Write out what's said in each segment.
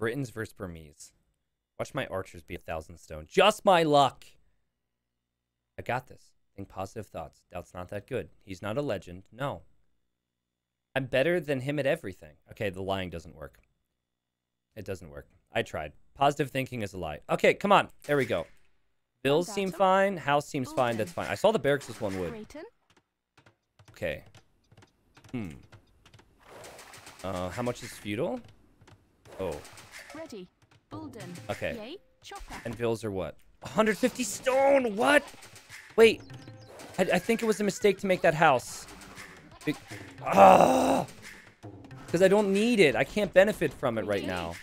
Britons versus Burmese. Watch my archers be 1,000 stone. Just my luck. I got this. Think positive thoughts. Doubt's not that good. He's not a legend. No. I'm better than him at everything. Okay, the lying doesn't work. It doesn't work. I tried. Positive thinking is a lie. Okay, come on. There we go. Bills seem fine. House seems fine. That's fine. I saw the barracks was one wood. Okay. How much is feudal? Oh. Ready. Okay. And bills are what? 150 stone! What? Wait. I think it was a mistake to make that house. Ah! Because I don't need it. I can't benefit from it right now.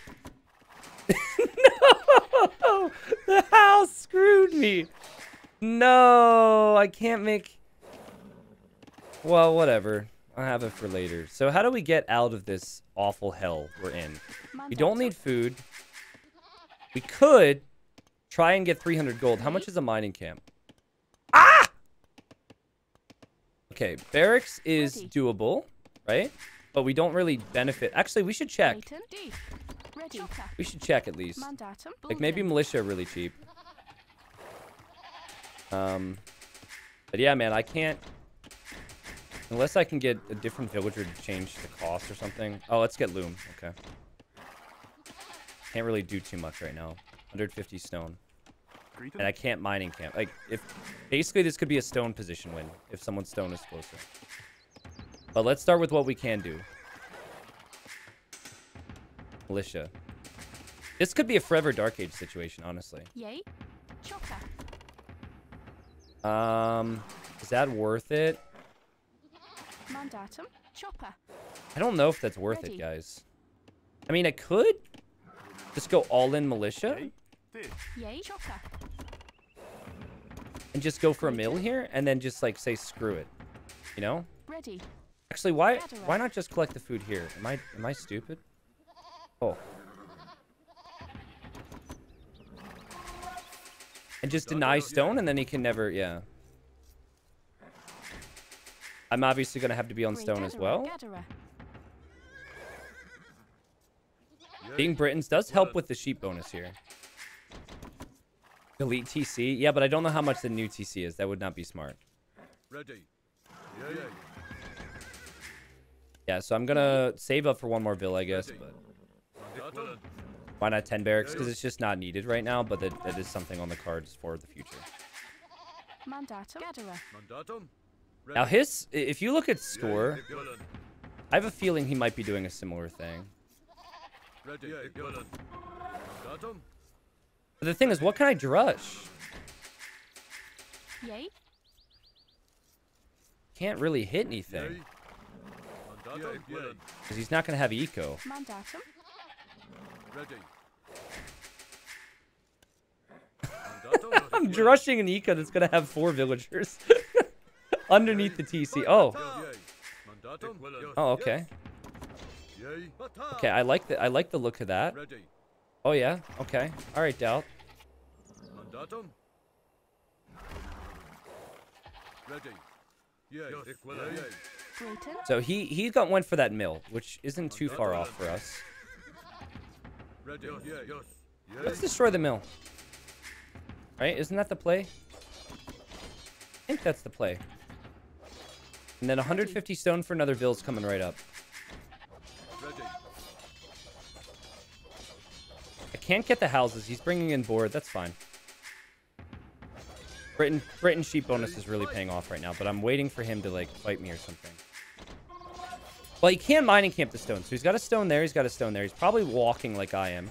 No! The house screwed me. No! I can't make... Well, whatever. I'll have it for later. So how do we get out of this awful hell we're in? We don't need food. We could try and get 300 gold. How much is a mining camp? Ah! Okay, barracks is doable, right? But we don't really benefit. Actually, we should check. We should check at least. Like maybe militia really cheap. But yeah, man, I can't... Unless I can get a different villager to change the cost or something. Oh, let's get loom. Okay. Can't really do too much right now. 150 stone. And I can't mining camp. Like, if... Basically, this could be a stone position win. If someone's stone is closer. But let's start with what we can do. Militia. This could be a forever Dark Age situation, honestly. Yay. Is that worth it? Mandatum, chopper. I don't know if that's worth it, guys. I mean, I could just go all in militia and just go for a mill here and then just like say screw it, you know. Actually, why not just collect the food here? Am I stupid? Oh, and just deny stone and then he can never. Yeah, I'm obviously gonna have to be on stone as well. Being Britons does help with the sheep bonus here. Delete TC? Yeah, but I don't know how much the new TC is. That would not be smart. Yeah, so I'm gonna save up for one more bill, I guess. But why not 10 barracks? Because it's just not needed right now, but that is something on the cards for the future. Now his... If you look at score, I have a feeling he might be doing a similar thing. But the thing is, what can I drush? Can't really hit anything. Because he's not going to have eco. I'm drushing an eco that's going to have 4 villagers underneath the TC. Oh. Oh, okay. Okay, I like the look of that. Oh yeah. Okay. All right, DauT. So he got went for that mill, which isn't too far off for us. Let's destroy the mill. Right? Isn't that the play? I think that's the play. And then 150 stone for another vill's coming right up. I can't get the houses. He's bringing in board. That's fine. Britain sheep bonus is really paying off right now, but I'm waiting for him to like fight me or something. Well, he can mining camp the stone, so he's got a stone there. He's got a stone there. He's probably walking like I am.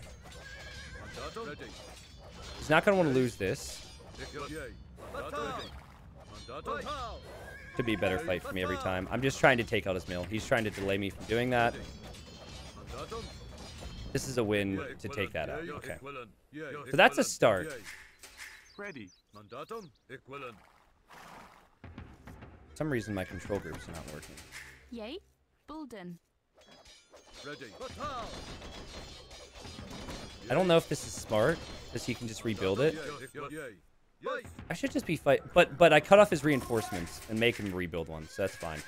He's not gonna want to lose this. To be a better fight for me every time. I'm just trying to take out his mill. He's trying to delay me from doing that. This is a win to take that out. Okay. So that's a start. For some reason my control group's not working. Yay, Bulden. I don't know if this is smart, because he can just rebuild it. I should just be fight, but I cut off his reinforcements and make him rebuild one, so that's fine.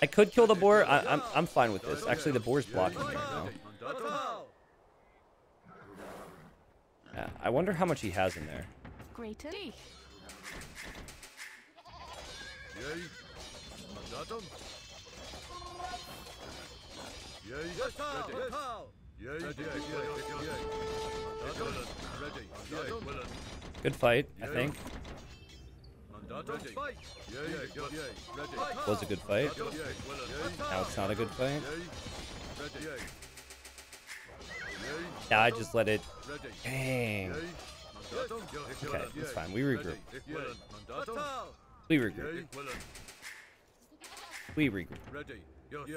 I could kill the boar. I'm fine with this. Actually, the boar's blocking right now. Yeah, I wonder how much he has in there. Good fight, I think. Was a good fight. Now it's not a good fight. Now I just let it. Dang. Okay, it's fine. We regroup. We regroup. We regroup.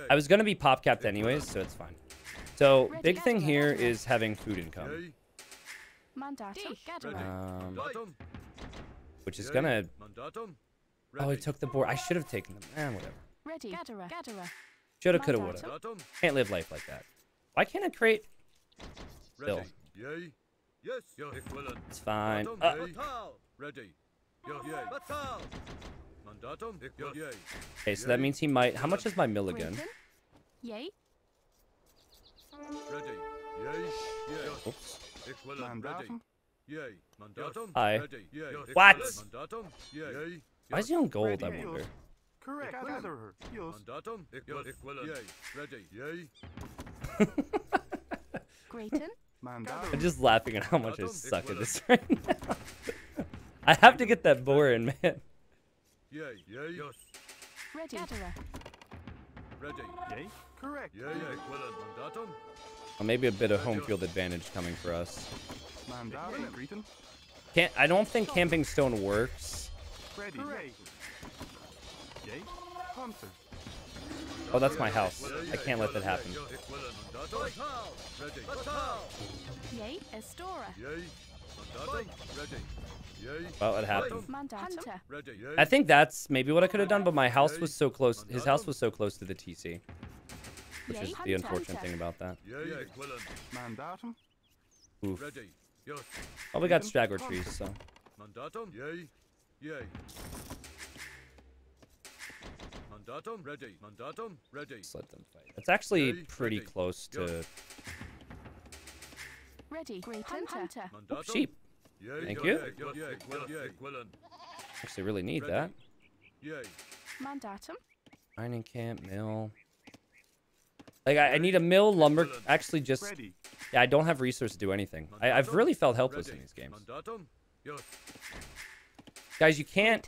I was gonna be pop capped anyways, so it's fine. So big thing here is having food income. Which is gonna. Oh, he took the board. I should have taken them. Eh, whatever. Shoulda, coulda, woulda. Can't live life like that. Why can't I create? Still. It's fine. Okay, so that means he might. How much is my mill again? Oops. Hi. What? Why is he on gold, I wonder? Correct. I'm just laughing at how much I suck at this right now. I have to get that boar in, man. Correct. Well, maybe a bit of home field advantage coming for us. Can't, I don't think camping stone works. Oh, that's my house. I can't let that happen. Well, it happened. I think that's maybe what I could have done, but my house was so close. His house was so close to the TC, which is the unfortunate thing about that. Oof. Oh, we got straggler trees, so. Just let them fight. It's actually pretty close to. Oh, sheep. Thank you. Actually, really need that. Mining camp, mill. Like, I need a mill, lumber. Actually, just. Yeah, I don't have resources to do anything. I've really felt helpless in these games. Guys, you can't.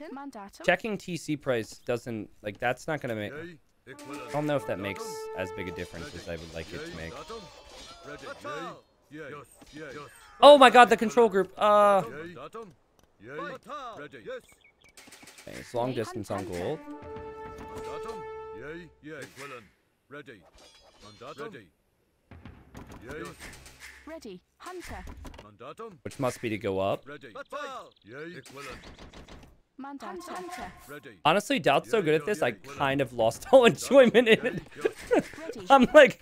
Checking TC price doesn't. Like, that's not going to make. I don't know if that makes as big a difference as I would like it to make. Oh my god, the control group. Okay, it's long distance on gold. Ready, hunter. Which must be to go up. Honestly, DauT's so good at this, I kind of lost all enjoyment in it. I'm like,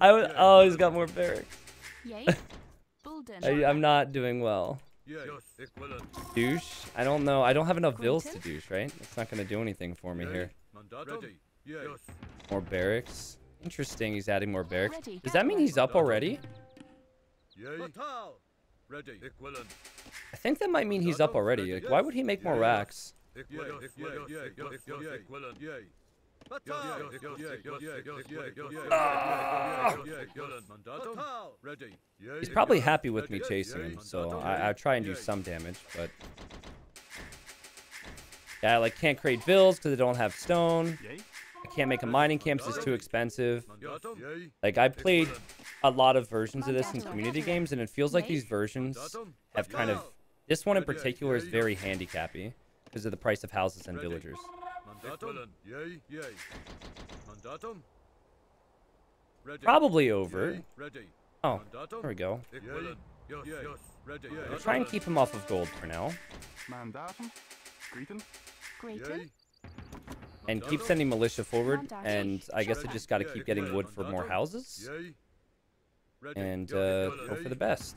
oh, he's got more barracks. I'm not doing well. Douche. I don't know. I don't have enough bills to douche, right? It's not going to do anything for me here. More barracks. Interesting, he's adding more barracks. Does that mean he's up already? I think that might mean he's up already. Like, why would he make more racks? He's probably happy with me chasing him, so I'll try and do some damage, but yeah, I like can't create bills because I don't have stone. I can't make a mining camp, it's too expensive. Like, I played a lot of versions of this in community games, and it feels like these versions have kind of. This one in particular is very handicappy because of the price of houses and villagers. Probably over. Oh, there we go. I'll try and keep him off of gold for now. And keep sending militia forward, and I guess I just gotta keep getting wood for more houses. And hope for the best.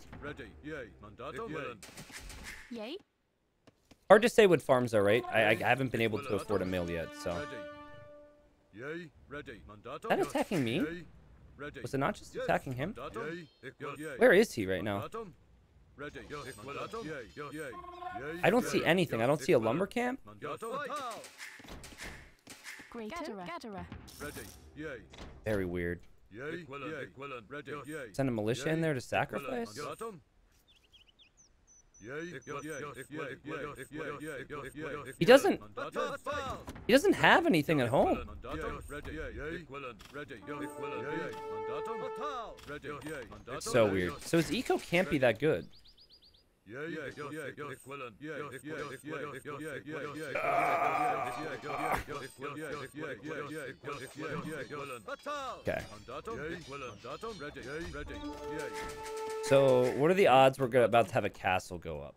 Hard to say what farms are, right? I haven't been able to afford a mill yet, so. Yay, ready. Is that attacking me? Yay, ready. Was it not just attacking him? Yay. Where is he right now? Ready. I don't see anything. I don't see a lumber camp. Very weird. Send a militia in there to sacrifice? He doesn't have anything at home. It's so weird. So his eco can't be that good. Okay. So, what are the odds we're about to have a castle go up?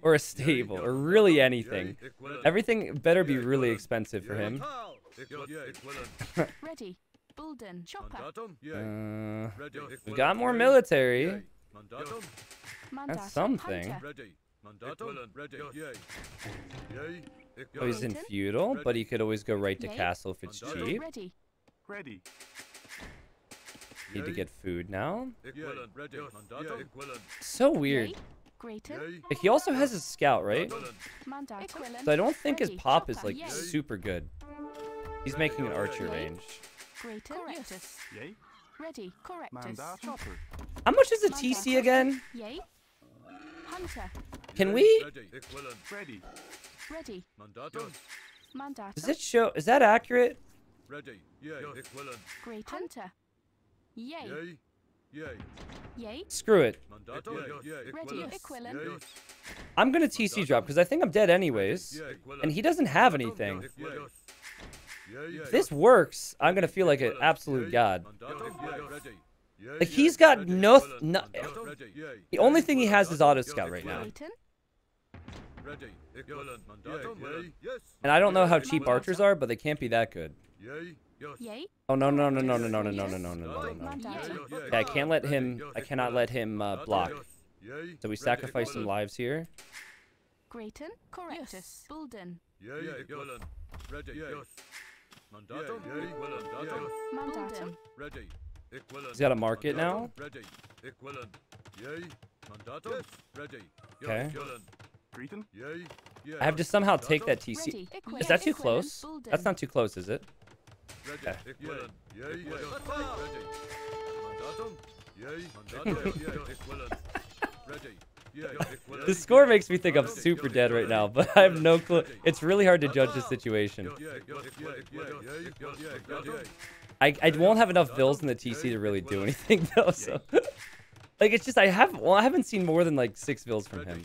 Or a stable, or really anything. Everything better be really expensive for him. We got more military. That's something. Oh, he's in feudal, but he could always go right to castle if it's cheap. Need to get food now. So weird. Like, he also has his scout, right? So I don't think his pop is like super good. He's making an archer range. Ready, correct. How much is a TC again? Can we? Does it show? Is that accurate? Screw it. I'm gonna TC drop because I think I'm dead anyways, and he doesn't have anything. If this works, I'm gonna feel like an absolute god. Like, he's got nothing. The only thing he has is auto scout right now, and I don't know how cheap archers are, but they can't be that good. Oh no no no no no no no no no no no! I can't let him. I cannot let him block. So we sacrifice some lives here. Grayton, Correctus, Bulden. He's got a market now. Okay. I have to somehow take that TC. Is that too close? That's not too close, is it? Okay. The score makes me think I'm super dead right now, but I have no clue. It's really hard to judge the situation. I won't have enough bills in the TC to really do anything though. So, like, it's just I haven't seen more than like 6 bills from him.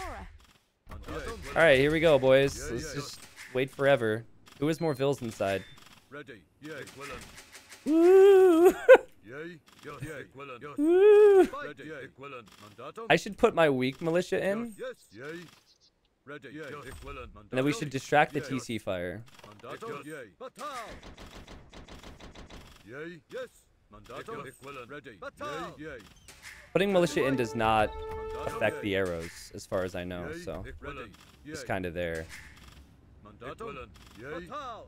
All right, here we go, boys. Let's just wait forever. Who has more bills inside? Woo! I should put my weak militia in, and then we should distract the TC fire. Putting militia in does not affect the arrows, as far as I know, so it's kind of there.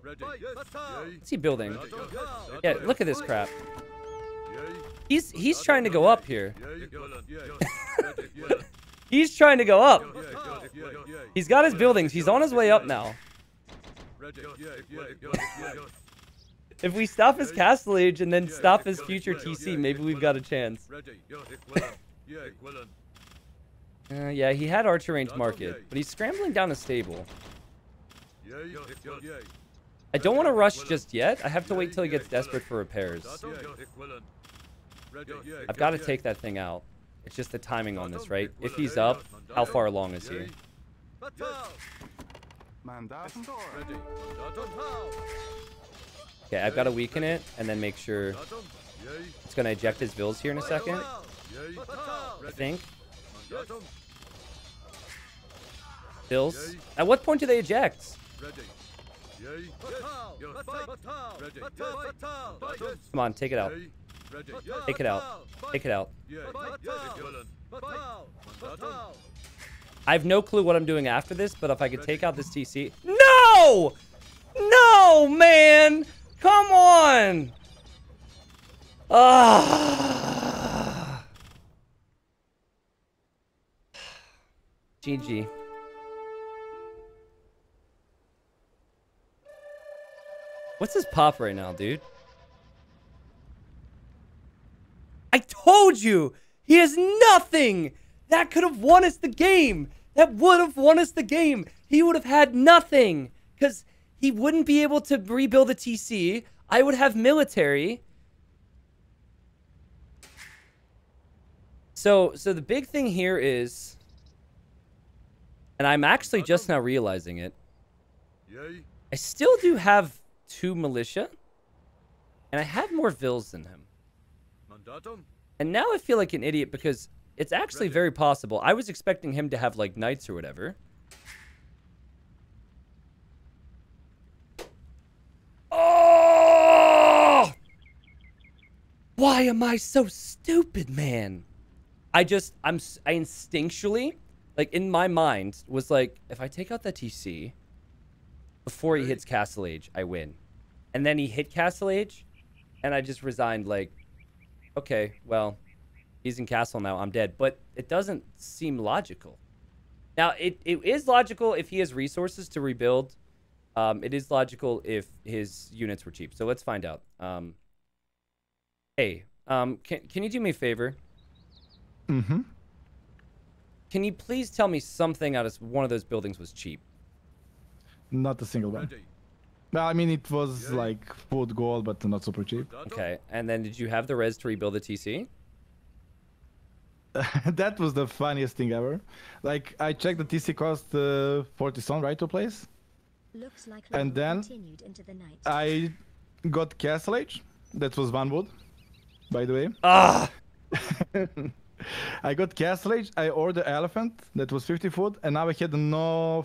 What's he building? Yeah, look at this crap. He's trying to go up here. He's trying to go up. He's got his buildings. He's on his way up now. If we stop his castle age and then stop his future TC, maybe we've got a chance. Yeah, he had archer range market, but he's scrambling down a stable. I don't want to rush just yet. I have to wait till he gets desperate for repairs. I've got to take that thing out. It's just the timing on this, right? If he's up, how far along is he? Okay, I've got to weaken it and then make sure it's going to eject his bills here in a second, I think. Bills. At what point do they eject? Come on, take it out. Take it out. Take it out. I have no clue what I'm doing after this, but if I could take out this TC. No! No! No, man! Come on! GG. What's his pop right now, dude? I told you! He has nothing! That could have won us the game! That would have won us the game! He would have had nothing! Because he wouldn't be able to rebuild a TC. I would have military. So the big thing here is... And I'm actually just now realizing it. I still do have 2 militia. And I have more vills than him. And now I feel like an idiot because it's actually very possible. I was expecting him to have, like, knights or whatever. Oh! Why am I so stupid, man? I instinctually, like, in my mind, was like, if I take out that TC, before he hits Castle Age, I win. And then he hit Castle Age, and I just resigned, like, okay, well, he's in castle now, I'm dead. But it doesn't seem logical. Now, it is logical if he has resources to rebuild. It is logical if his units were cheap. So let's find out. Hey, can you do me a favor? Mm-hmm. Can you please tell me something out of one of those buildings was cheap? Not a single one. I mean, it was like food gold, but not super cheap. Okay, and then did you have the res to rebuild the TC? That was the funniest thing ever. Like, I checked the TC cost 40 son, right, to place? Looks like and then into the night. I got Castle Age. That was 1 wood, by the way. Ah! I got Castle Age. I ordered Elephant. That was 50 food, and now I had no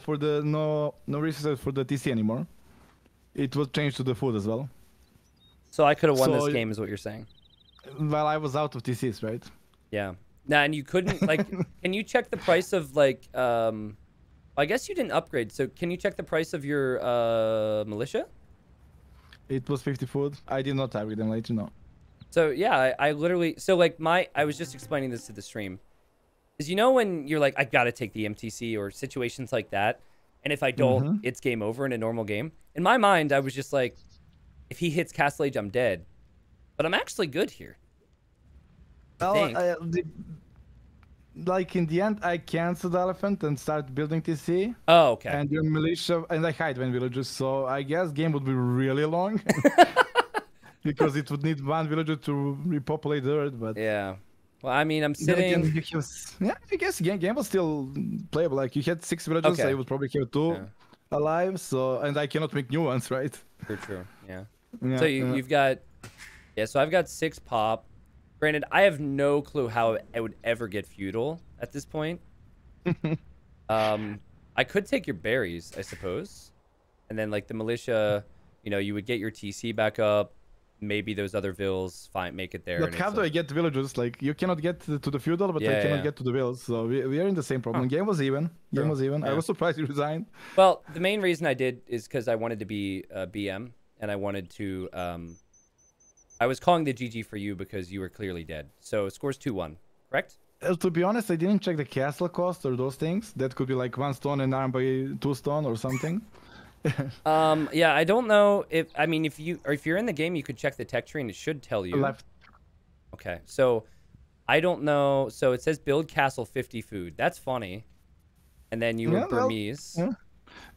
resources for the TC anymore. It was changed to the food as well. So I could have won this game, is what you're saying? Well, I was out of TCs, right? Yeah. Now, and you couldn't, like, can you check the price of, like, I guess you didn't upgrade, so can you check the price of your militia? It was 50 food. I did not upgrade them later, no. So, yeah, I literally, so, like, I was just explaining this to the stream. Because, you know, when you're like, I've got to take the MTC or situations like that, and if I don't, it's game over in a normal game. In my mind, I was just like, if he hits Castle Age, I'm dead. But I'm actually good here. Oh, like, in the end, I canceled Elephant and started building TC. Oh, okay. And your militia, and I hide when villagers, so I guess game would be really long. Because it would need 1 villager to repopulate the earth, but... Yeah. Well, I mean, I'm sitting... Yeah, I guess game was still playable. Like, you had 6 villagers, okay. I would probably have 2 alive, so... And I cannot make new ones, right? True, yeah. So you've got... Yeah, so I've got 6 pop. Granted, I have no clue how I would ever get feudal at this point. I could take your berries, I suppose. And then, like, the militia, you know, you would get your TC back up. Maybe those other vills, fine, make it there. Look, how do I get villagers? Like, you cannot get to the feudal, but I cannot get to the vills. So we are in the same problem. Huh. Game was even. Game was even. Yeah. I was surprised you resigned. Well, the main reason I did is because I wanted to be BM, and I wanted to... I was calling the GG for you because you were clearly dead. So, scores 2-1, correct? To be honest, I didn't check the castle cost or those things. That could be like 1 stone and armed by 2 stone or something. Yeah, I don't know if... I mean, if you're in the game, you could check the tech tree and it should tell you. Left. Okay, so I don't know. So, it says build castle 50 food. That's funny. And then you were Burmese. Well,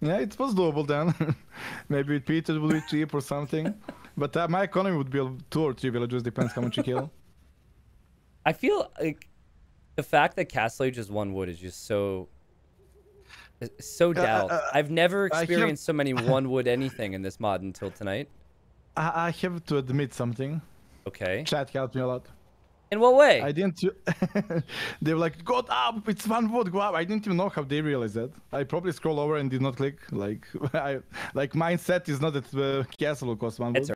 yeah, it was doable then. Maybe with Peter will be cheap or something. But my economy would build 2 or 3 villages, depends how much you kill. I feel like the fact that Castle Age is 1 wood is just so DauT. I've never experienced so many 1 wood anything in this mod until tonight. I have to admit something. Okay. Chat helped me a lot. In what way? I didn't... They were like, go up, it's 1 wood, go up. I didn't even know how they realized that. I probably scrolled over and did not click. Like, mindset is not that the castle will cost 1 wood.